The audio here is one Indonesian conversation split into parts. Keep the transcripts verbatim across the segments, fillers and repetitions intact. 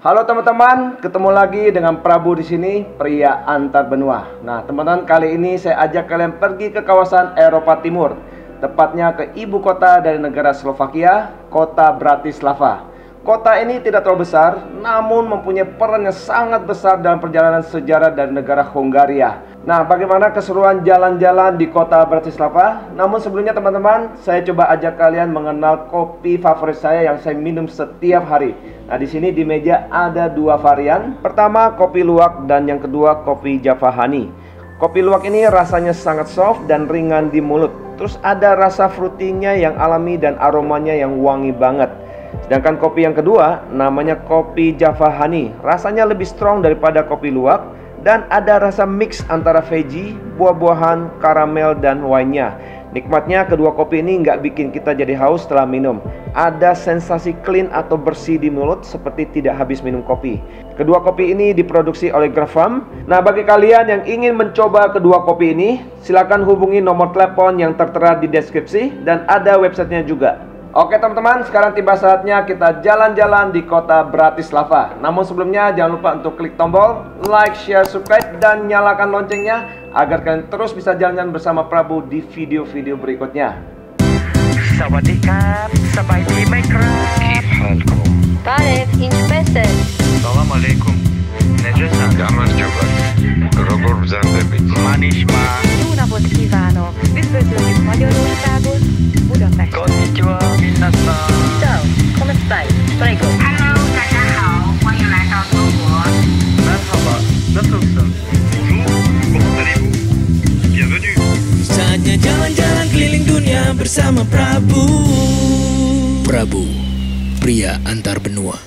Halo teman-teman, ketemu lagi dengan Prabu di sini, Pria Antar Benua. Nah, teman-teman, kali ini saya ajak kalian pergi ke kawasan Eropa Timur, tepatnya ke ibu kota dari negara Slovakia, kota Bratislava. Kota ini tidak terlalu besar, namun mempunyai peran yang sangat besar dalam perjalanan sejarah dari negara Hungaria. Nah, bagaimana keseruan jalan-jalan di kota Bratislava? Namun sebelumnya teman-teman, saya coba ajak kalian mengenal kopi favorit saya yang saya minum setiap hari. Nah, di sini di meja ada dua varian. Pertama, kopi luwak dan yang kedua kopi Java Honey. Kopi luwak ini rasanya sangat soft dan ringan di mulut. Terus ada rasa fruitinya yang alami dan aromanya yang wangi banget. Sedangkan kopi yang kedua namanya kopi Java Honey. Rasanya lebih strong daripada kopi luwak dan ada rasa mix antara veggie, buah-buahan, karamel, dan wine-nya. Nikmatnya kedua kopi ini nggak bikin kita jadi haus setelah minum. Ada sensasi clean atau bersih di mulut seperti tidak habis minum kopi. Kedua kopi ini diproduksi oleh Grafam. Nah, bagi kalian yang ingin mencoba kedua kopi ini, silakan hubungi nomor telepon yang tertera di deskripsi dan ada websitenya juga. Oke teman-teman, sekarang tiba saatnya kita jalan-jalan di kota Bratislava. Namun sebelumnya jangan lupa untuk klik tombol like, share, subscribe, dan nyalakan loncengnya agar kalian terus bisa jalan-jalan bersama Prabu di video-video berikutnya. Assalamualaikum. Konnichiwa, minasan. Ciao, come stai? Prego. Hello, dachau. When you like our world. Merhaba, nasılsın? Bienvenue. Saatnya jalan-jalan keliling dunia bersama Prabu. Prabu, Pria Antar Benua.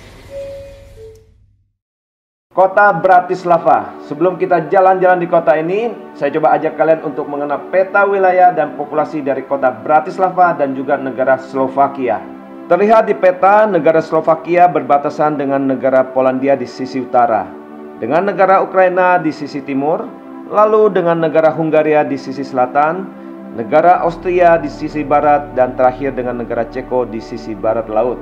Kota Bratislava. Sebelum kita jalan-jalan di kota ini, saya coba ajak kalian untuk mengenal peta wilayah dan populasi dari kota Bratislava dan juga negara Slovakia. Terlihat di peta, negara Slovakia berbatasan dengan negara Polandia di sisi utara, dengan negara Ukraina di sisi timur, lalu dengan negara Hungaria di sisi selatan, negara Austria di sisi barat, dan terakhir dengan negara Ceko di sisi barat laut.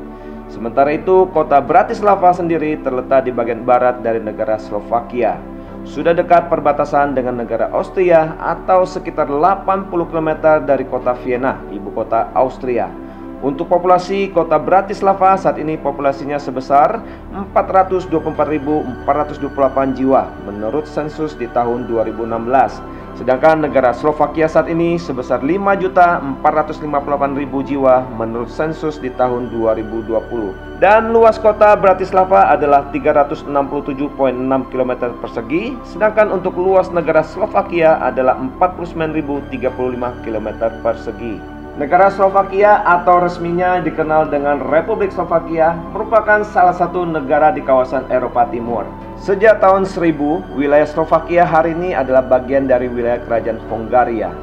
Sementara itu, kota Bratislava sendiri terletak di bagian barat dari negara Slovakia. Sudah dekat perbatasan dengan negara Austria atau sekitar delapan puluh kilometer dari kota Vienna, ibu kota Austria. Untuk populasi, kota Bratislava saat ini populasinya sebesar empat ratus dua puluh empat ribu empat ratus dua puluh delapan jiwa menurut sensus di tahun dua ribu enam belas. Sedangkan negara Slovakia saat ini sebesar lima juta empat ratus lima puluh delapan ribu jiwa menurut sensus di tahun dua ribu dua puluh. Dan luas kota Bratislava adalah tiga ratus enam puluh tujuh koma enam kilometer persegi, sedangkan untuk luas negara Slovakia adalah empat puluh sembilan ribu tiga puluh lima kilometer persegi. Negara Slovakia atau resminya dikenal dengan Republik Slovakia merupakan salah satu negara di kawasan Eropa Timur. Sejak tahun seribu, wilayah Slovakia hari ini adalah bagian dari wilayah Kerajaan Hungaria,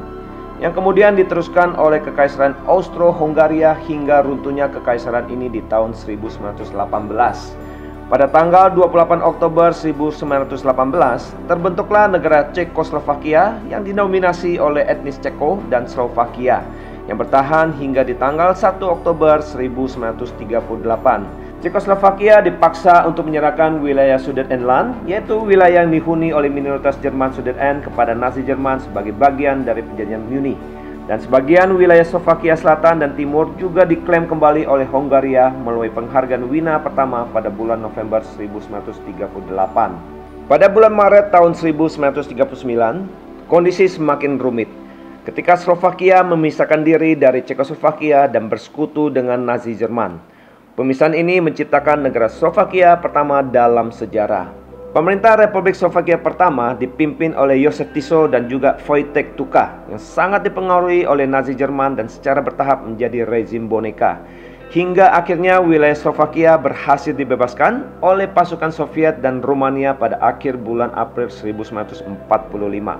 yang kemudian diteruskan oleh Kekaisaran Austro-Hungaria hingga runtuhnya kekaisaran ini di tahun seribu sembilan ratus delapan belas. Pada tanggal dua puluh delapan Oktober seribu sembilan ratus delapan belas, terbentuklah negara Cekoslovakia yang dinominasi oleh etnis Ceko dan Slovakia, yang bertahan hingga di tanggal satu Oktober seribu sembilan ratus tiga puluh delapan. Cekoslovakia dipaksa untuk menyerahkan wilayah Sudetenland, yaitu wilayah yang dihuni oleh minoritas Jerman Sudeten kepada Nazi Jerman sebagai bagian dari perjanjian Munich. Dan sebagian wilayah Slovakia Selatan dan Timur juga diklaim kembali oleh Hungaria melalui penghargaan Wina pertama pada bulan November seribu sembilan ratus tiga puluh delapan. Pada bulan Maret tahun seribu sembilan ratus tiga puluh sembilan, kondisi semakin rumit ketika Slovakia memisahkan diri dari Cekoslovakia dan bersekutu dengan Nazi Jerman. Pemisahan ini menciptakan negara Slovakia pertama dalam sejarah. Pemerintah Republik Slovakia pertama dipimpin oleh Jozef Tiso dan juga Vojtech Tuka yang sangat dipengaruhi oleh Nazi Jerman dan secara bertahap menjadi rezim boneka. Hingga akhirnya wilayah Slovakia berhasil dibebaskan oleh pasukan Soviet dan Rumania pada akhir bulan April seribu sembilan ratus empat puluh lima.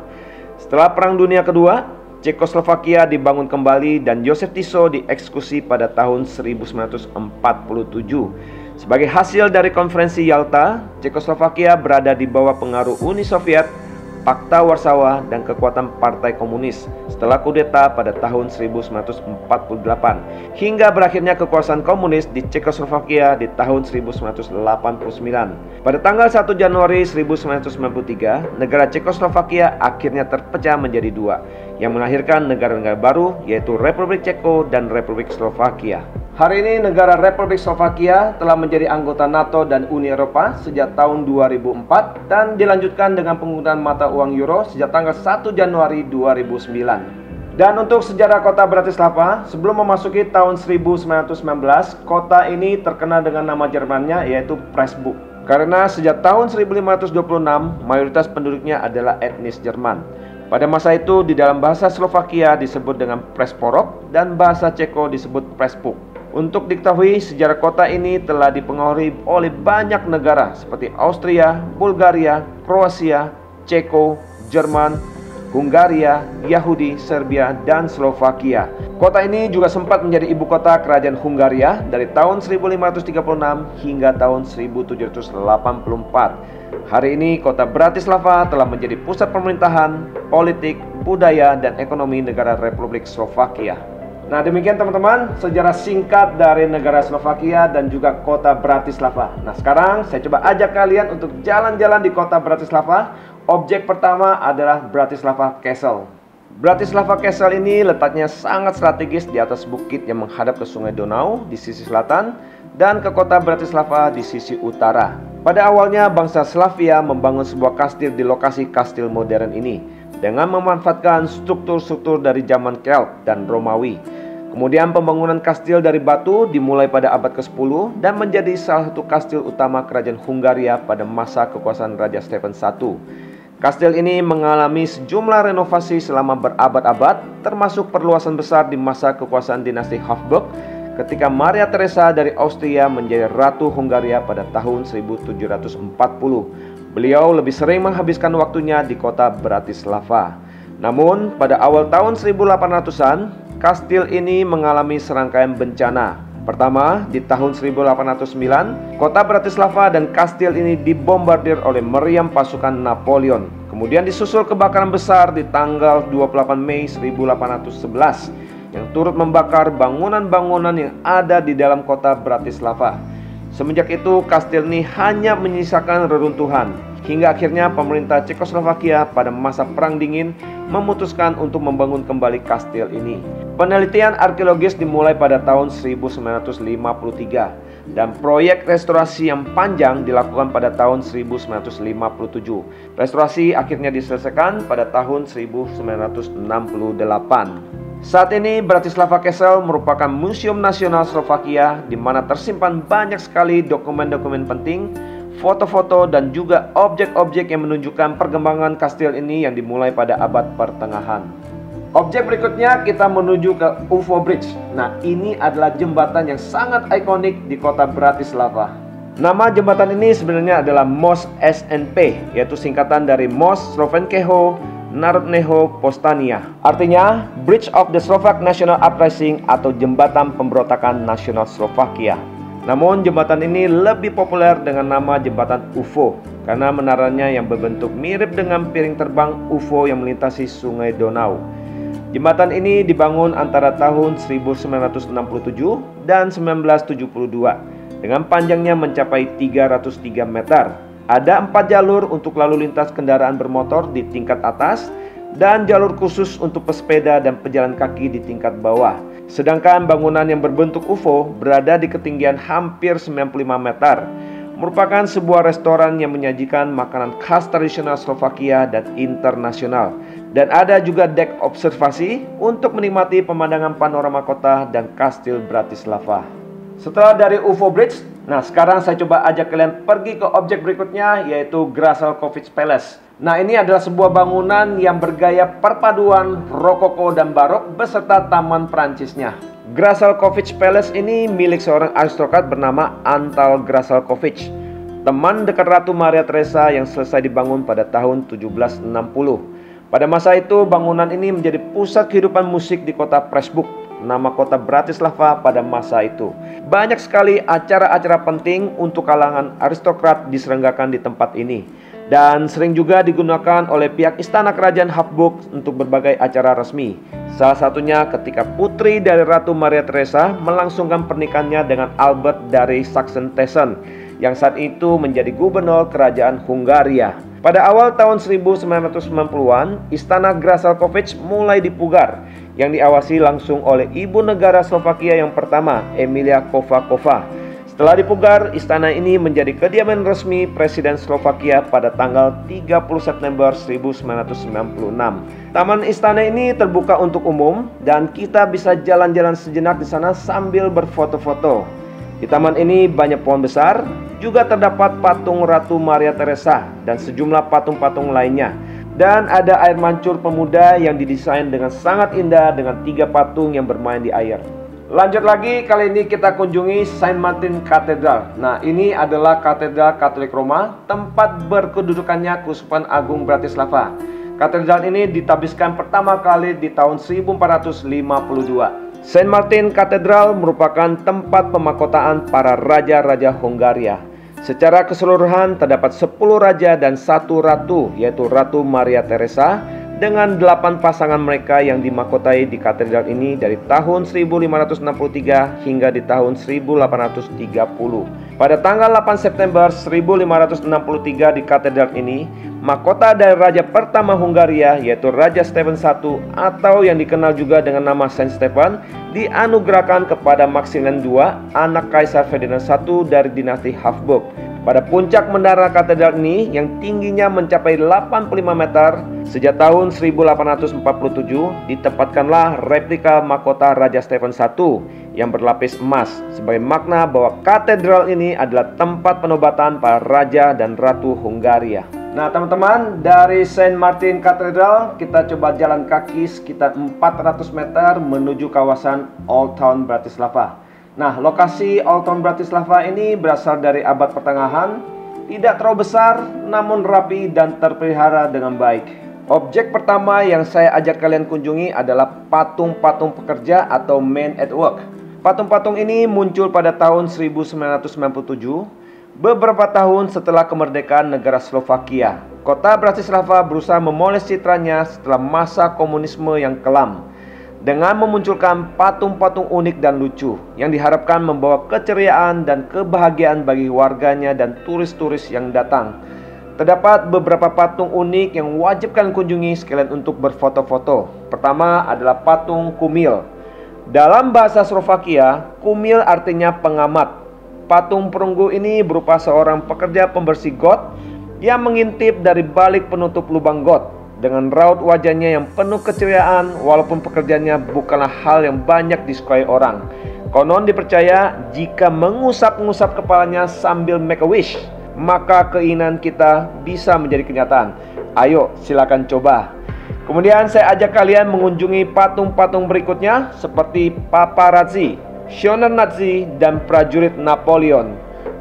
Setelah Perang Dunia Kedua, Cekoslovakia dibangun kembali dan Jozef Tiso dieksekusi pada tahun seribu sembilan ratus empat puluh tujuh. Sebagai hasil dari konferensi Yalta, Cekoslovakia berada di bawah pengaruh Uni Soviet, Pakta Warsawa, dan kekuatan Partai Komunis setelah kudeta pada tahun seribu sembilan ratus empat puluh delapan hingga berakhirnya kekuasaan komunis di Cekoslovakia di tahun seribu sembilan ratus delapan puluh sembilan. Pada tanggal satu Januari seribu sembilan ratus sembilan puluh tiga, negara Cekoslovakia akhirnya terpecah menjadi dua yang melahirkan negara-negara baru yaitu Republik Ceko dan Republik Slovakia. Hari ini negara Republik Slovakia telah menjadi anggota NATO dan Uni Eropa sejak tahun dua ribu empat dan dilanjutkan dengan penggunaan mata uang euro sejak tanggal satu Januari dua ribu sembilan. Dan untuk sejarah kota Bratislava, sebelum memasuki tahun seribu sembilan ratus sembilan belas, kota ini terkenal dengan nama Jermannya yaitu Prespuk. Karena sejak tahun seribu lima ratus dua puluh enam, mayoritas penduduknya adalah etnis Jerman. Pada masa itu, di dalam bahasa Slovakia disebut dengan Presporok dan bahasa Ceko disebut Prespuk. Untuk diketahui, sejarah kota ini telah dipengaruhi oleh banyak negara seperti Austria, Bulgaria, Kroasia, Ceko, Jerman, Hungaria, Yahudi, Serbia, dan Slovakia. Kota ini juga sempat menjadi ibu kota kerajaan Hungaria dari tahun seribu lima ratus tiga puluh enam hingga tahun seribu tujuh ratus delapan puluh empat. Hari ini kota Bratislava telah menjadi pusat pemerintahan, politik, budaya, dan ekonomi negara Republik Slovakia. Nah, demikian teman-teman sejarah singkat dari negara Slovakia dan juga kota Bratislava. Nah, sekarang saya coba ajak kalian untuk jalan-jalan di kota Bratislava. Objek pertama adalah Bratislava Castle. Bratislava Castle ini letaknya sangat strategis di atas bukit yang menghadap ke Sungai Donau di sisi selatan dan ke kota Bratislava di sisi utara. Pada awalnya bangsa Slavia membangun sebuah kastil di lokasi kastil modern ini dengan memanfaatkan struktur-struktur dari zaman Celt dan Romawi. Kemudian pembangunan kastil dari batu dimulai pada abad ke sepuluh dan menjadi salah satu kastil utama kerajaan Hungaria pada masa kekuasaan Raja Stephen Satu. Kastil ini mengalami sejumlah renovasi selama berabad-abad, termasuk perluasan besar di masa kekuasaan dinasti Habsburg ketika Maria Teresa dari Austria menjadi Ratu Hungaria pada tahun seribu tujuh ratus empat puluh. Beliau lebih sering menghabiskan waktunya di kota Bratislava. Namun, pada awal tahun seribu delapan ratusan, kastil ini mengalami serangkaian bencana. Pertama, di tahun seribu delapan ratus sembilan, kota Bratislava dan kastil ini dibombardir oleh meriam pasukan Napoleon. Kemudian disusul kebakaran besar di tanggal dua puluh delapan Mei seribu delapan ratus sebelas yang turut membakar bangunan-bangunan yang ada di dalam kota Bratislava. Semenjak itu, kastil ini hanya menyisakan reruntuhan hingga akhirnya pemerintah Cekoslovakia pada masa Perang Dingin memutuskan untuk membangun kembali kastil ini. Penelitian arkeologis dimulai pada tahun seribu sembilan ratus lima puluh tiga dan proyek restorasi yang panjang dilakukan pada tahun seribu sembilan ratus lima puluh tujuh. Restorasi akhirnya diselesaikan pada tahun seribu sembilan ratus enam puluh delapan. Saat ini Bratislava Castle merupakan museum nasional Slovakia di mana tersimpan banyak sekali dokumen-dokumen penting, foto-foto, dan juga objek-objek yang menunjukkan perkembangan kastil ini yang dimulai pada abad pertengahan. Objek berikutnya kita menuju ke U F O Bridge. Nah, ini adalah jembatan yang sangat ikonik di kota Bratislava. Nama jembatan ini sebenarnya adalah Most S N P, yaitu singkatan dari Most Slovenkeho Narodného Povstania. Artinya, Bridge of the Slovak National Uprising atau Jembatan Pemberontakan Nasional Slovakia. Namun jembatan ini lebih populer dengan nama jembatan U F O karena menaranya yang berbentuk mirip dengan piring terbang U F O yang melintasi Sungai Donau. Jembatan ini dibangun antara tahun seribu sembilan ratus enam puluh tujuh dan seribu sembilan ratus tujuh puluh dua dengan panjangnya mencapai tiga ratus tiga meter. Ada empat jalur untuk lalu lintas kendaraan bermotor di tingkat atas dan jalur khusus untuk pesepeda dan pejalan kaki di tingkat bawah. Sedangkan bangunan yang berbentuk U F O berada di ketinggian hampir sembilan puluh lima meter. Merupakan sebuah restoran yang menyajikan makanan khas tradisional Slovakia dan internasional. Dan ada juga dek observasi untuk menikmati pemandangan panorama kota dan kastil Bratislava. Setelah dari U F O Bridge, nah sekarang saya coba ajak kalian pergi ke objek berikutnya yaitu Grasalkovich Palace. Nah, ini adalah sebuah bangunan yang bergaya perpaduan Rokoko dan Barok beserta Taman Perancisnya. Grasalkovich Palace ini milik seorang aristokrat bernama Antal Grasalkovich, teman dekat Ratu Maria Teresa yang selesai dibangun pada tahun seribu tujuh ratus enam puluh. Pada masa itu, bangunan ini menjadi pusat kehidupan musik di kota Prespuk, nama kota Bratislava pada masa itu. Banyak sekali acara-acara penting untuk kalangan aristokrat diselenggarakan di tempat ini. dan sering juga digunakan oleh pihak istana kerajaan Habsburg untuk berbagai acara resmi. Salah satunya ketika putri dari Ratu Maria Teresa melangsungkan pernikahannya dengan Albert dari Saxen-Teschen yang saat itu menjadi gubernur kerajaan Hungaria. Pada awal tahun sembilan belas sembilan puluhan, istana Grasalkovich mulai dipugar yang diawasi langsung oleh ibu negara Slovakia yang pertama, Emilia Kovakova. Setelah dipugar, istana ini menjadi kediaman resmi Presiden Slovakia pada tanggal tiga puluh September seribu sembilan ratus sembilan puluh enam. Taman istana ini terbuka untuk umum dan kita bisa jalan-jalan sejenak di sana sambil berfoto-foto. Di taman ini banyak pohon besar, juga terdapat patung Ratu Maria Teresa dan sejumlah patung-patung lainnya. Dan ada air mancur pemuda yang didesain dengan sangat indah dengan tiga patung yang bermain di air. Lanjut lagi, kali ini kita kunjungi Saint Martin Cathedral. Nah, ini adalah katedral Katolik Roma, tempat berkedudukannya Kuskupan Agung Bratislava. Katedral ini ditabiskan pertama kali di tahun seribu empat ratus lima puluh dua. Saint Martin Cathedral merupakan tempat pemakotaan para raja-raja Hungaria. Secara keseluruhan terdapat sepuluh raja dan satu ratu, yaitu Ratu Maria Teresa, dengan delapan pasangan mereka yang dimakotai di katedral ini dari tahun seribu lima ratus enam puluh tiga hingga di tahun seribu delapan ratus tiga puluh. Pada tanggal delapan September seribu lima ratus enam puluh tiga di katedral ini, mahkota dari raja pertama Hungaria, yaitu Raja Stephen satu atau yang dikenal juga dengan nama Saint Stephen, dianugerahkan kepada Maximilian kedua, anak Kaisar Ferdinand I dari dinasti Habsburg. Pada puncak menara katedral ini yang tingginya mencapai delapan puluh lima meter, sejak tahun seribu delapan ratus empat puluh tujuh ditempatkanlah replika mahkota Raja Stephen satu yang berlapis emas sebagai makna bahwa katedral ini adalah tempat penobatan para raja dan ratu Hungaria. Nah teman-teman, dari Saint Martin Cathedral kita coba jalan kaki sekitar empat ratus meter menuju kawasan Old Town Bratislava. Nah, lokasi Old Town Bratislava ini berasal dari abad pertengahan, tidak terlalu besar namun rapi dan terpelihara dengan baik. Objek pertama yang saya ajak kalian kunjungi adalah patung-patung pekerja atau men at work. Patung-patung ini muncul pada tahun seribu sembilan ratus sembilan puluh tujuh. Beberapa tahun setelah kemerdekaan negara Slovakia, kota Bratislava berusaha memoles citranya setelah masa komunisme yang kelam dengan memunculkan patung-patung unik dan lucu yang diharapkan membawa keceriaan dan kebahagiaan bagi warganya dan turis-turis yang datang. Terdapat beberapa patung unik yang wajib kalian kunjungi sekalian untuk berfoto-foto. Pertama adalah patung kumil. Dalam bahasa Slovakia, kumil artinya pengamat. Patung perunggu ini berupa seorang pekerja pembersih got yang mengintip dari balik penutup lubang got dengan raut wajahnya yang penuh keceriaan walaupun pekerjaannya bukanlah hal yang banyak disukai orang. Konon dipercaya jika mengusap-ngusap kepalanya sambil make a wish, maka keinginan kita bisa menjadi kenyataan. Ayo silakan coba. Kemudian saya ajak kalian mengunjungi patung-patung berikutnya seperti paparazzi, Schöner Naci, dan prajurit Napoleon.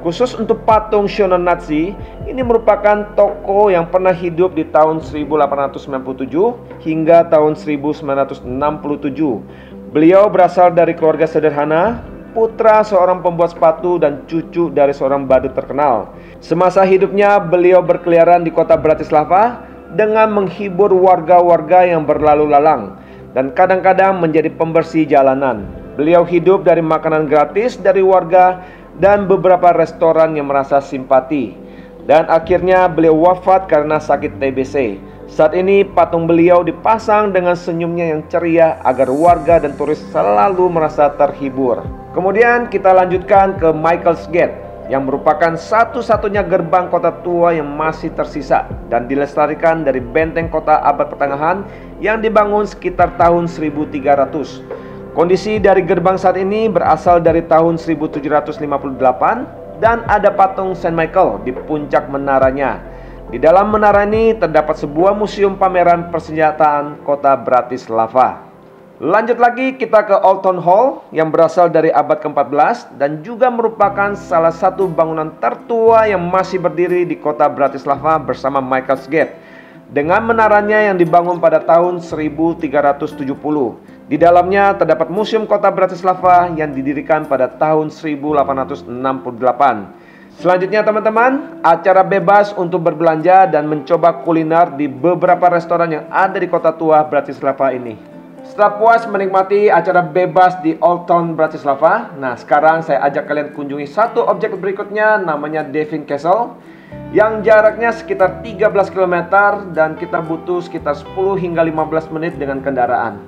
Khusus untuk patung Schöner Naci, ini merupakan tokoh yang pernah hidup di tahun seribu delapan ratus sembilan puluh tujuh hingga tahun seribu sembilan ratus enam puluh tujuh. Beliau berasal dari keluarga sederhana, putra seorang pembuat sepatu dan cucu dari seorang badut terkenal. Semasa hidupnya beliau berkeliaran di kota Bratislava dengan menghibur warga-warga yang berlalu lalang dan kadang-kadang menjadi pembersih jalanan. Beliau hidup dari makanan gratis dari warga dan beberapa restoran yang merasa simpati. Dan akhirnya beliau wafat karena sakit T B C. Saat ini patung beliau dipasang dengan senyumnya yang ceria agar warga dan turis selalu merasa terhibur. Kemudian kita lanjutkan ke Michael's Gate yang merupakan satu-satunya gerbang kota tua yang masih tersisa dan dilestarikan dari benteng kota abad pertengahan yang dibangun sekitar tahun seribu tiga ratus. Kondisi dari gerbang saat ini berasal dari tahun seribu tujuh ratus lima puluh delapan dan ada patung Saint Michael di puncak menaranya. Di dalam menara ini terdapat sebuah museum pameran persenjataan kota Bratislava. Lanjut lagi kita ke Old Town Hall yang berasal dari abad keempat belas dan juga merupakan salah satu bangunan tertua yang masih berdiri di kota Bratislava bersama Michael's Gate dengan menaranya yang dibangun pada tahun seribu tiga ratus tujuh puluh. Di dalamnya terdapat Museum Kota Bratislava yang didirikan pada tahun seribu delapan ratus enam puluh delapan. Selanjutnya teman-teman, acara bebas untuk berbelanja dan mencoba kuliner di beberapa restoran yang ada di kota tua Bratislava ini. Setelah puas menikmati acara bebas di Old Town Bratislava, nah sekarang saya ajak kalian kunjungi satu objek berikutnya, namanya Devin Castle, yang jaraknya sekitar tiga belas kilometer dan kita butuh sekitar sepuluh hingga lima belas menit dengan kendaraan.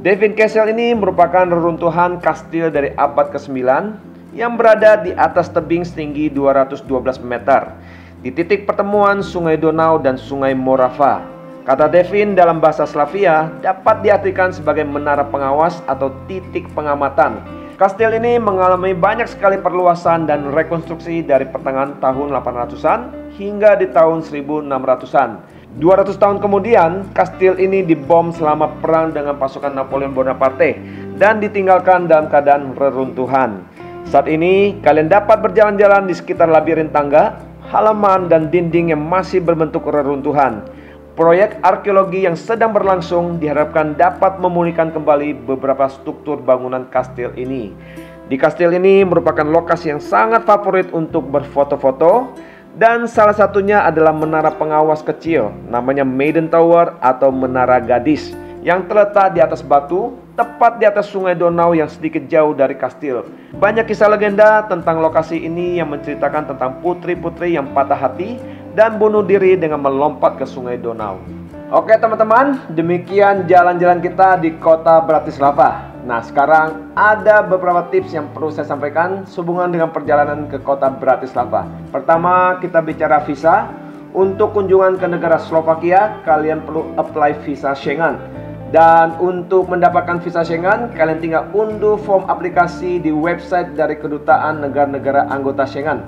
Devin Castle ini merupakan reruntuhan kastil dari abad kesembilan yang berada di atas tebing setinggi dua ratus dua belas meter di titik pertemuan Sungai Donau dan Sungai Morava. Kata Devin dalam bahasa Slavia dapat diartikan sebagai menara pengawas atau titik pengamatan. Kastil ini mengalami banyak sekali perluasan dan rekonstruksi dari pertengahan tahun delapan ratusan hingga di tahun seribu enam ratusan. dua ratus tahun kemudian, kastil ini dibom selama perang dengan pasukan Napoleon Bonaparte dan ditinggalkan dalam keadaan reruntuhan. Saat ini, kalian dapat berjalan-jalan di sekitar labirin tangga, halaman, dan dinding yang masih berbentuk reruntuhan. Proyek arkeologi yang sedang berlangsung diharapkan dapat memulihkan kembali beberapa struktur bangunan kastil ini. Di kastil ini merupakan lokasi yang sangat favorit untuk berfoto-foto, dan salah satunya adalah menara pengawas kecil, namanya Maiden Tower atau Menara Gadis, yang terletak di atas batu, tepat di atas Sungai Donau yang sedikit jauh dari kastil. Banyak kisah legenda tentang lokasi ini yang menceritakan tentang putri-putri yang patah hati dan bunuh diri dengan melompat ke Sungai Donau. Oke teman-teman, demikian jalan-jalan kita di kota Bratislava. Nah sekarang ada beberapa tips yang perlu saya sampaikan sehubungan dengan perjalanan ke kota Bratislava. Pertama, kita bicara visa. Untuk kunjungan ke negara Slovakia, kalian perlu apply visa Schengen. Dan untuk mendapatkan visa Schengen, kalian tinggal unduh form aplikasi di website dari kedutaan negara-negara anggota Schengen.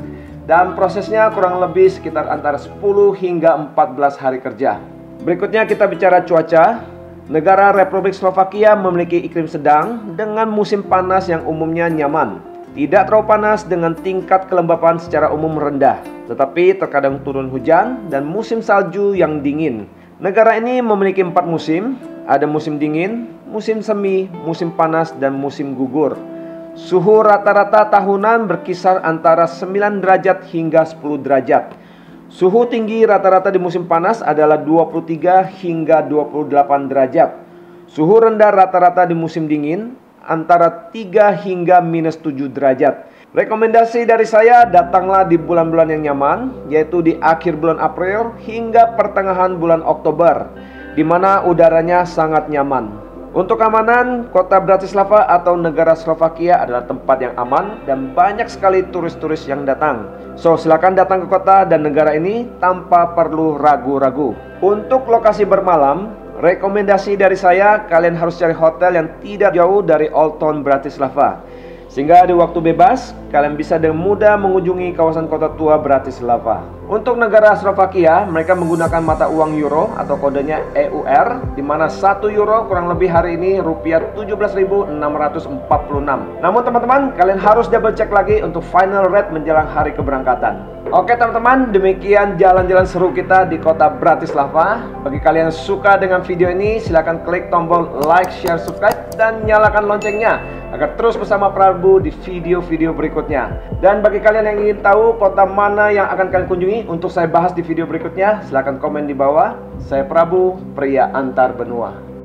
Dan prosesnya kurang lebih sekitar antara sepuluh hingga empat belas hari kerja. Berikutnya kita bicara cuaca. Negara Republik Slovakia memiliki iklim sedang dengan musim panas yang umumnya nyaman. Tidak terlalu panas dengan tingkat kelembapan secara umum rendah. Tetapi terkadang turun hujan dan musim salju yang dingin. Negara ini memiliki empat musim, ada musim dingin, musim semi, musim panas, dan musim gugur. Suhu rata-rata tahunan berkisar antara sembilan derajat hingga sepuluh derajat. Suhu tinggi rata-rata di musim panas adalah dua puluh tiga hingga dua puluh delapan derajat. Suhu rendah rata-rata di musim dingin antara tiga hingga minus tujuh derajat. Rekomendasi dari saya, datanglah di bulan-bulan yang nyaman, yaitu di akhir bulan April hingga pertengahan bulan Oktober, di mana udaranya sangat nyaman. Untuk keamanan, kota Bratislava atau negara Slovakia adalah tempat yang aman dan banyak sekali turis-turis yang datang. So, silakan datang ke kota dan negara ini tanpa perlu ragu-ragu. Untuk lokasi bermalam, rekomendasi dari saya, kalian harus cari hotel yang tidak jauh dari Old Town Bratislava, sehingga di waktu bebas, kalian bisa dengan mudah mengunjungi kawasan kota tua Bratislava. Untuk negara Slovakia, mereka menggunakan mata uang euro atau kodenya E U R, di mana satu euro kurang lebih hari ini rupiah tujuh belas ribu enam ratus empat puluh enam. Namun teman-teman, kalian harus double check lagi untuk final rate menjelang hari keberangkatan. Oke teman-teman, demikian jalan-jalan seru kita di kota Bratislava. Bagi kalian yang suka dengan video ini, silahkan klik tombol like, share, subscribe, dan nyalakan loncengnya agar terus bersama Prabu di video-video berikutnya. Dan bagi kalian yang ingin tahu kota mana yang akan kalian kunjungi untuk saya bahas di video berikutnya, silahkan komen di bawah. Saya Prabu, Pria Antar Benua.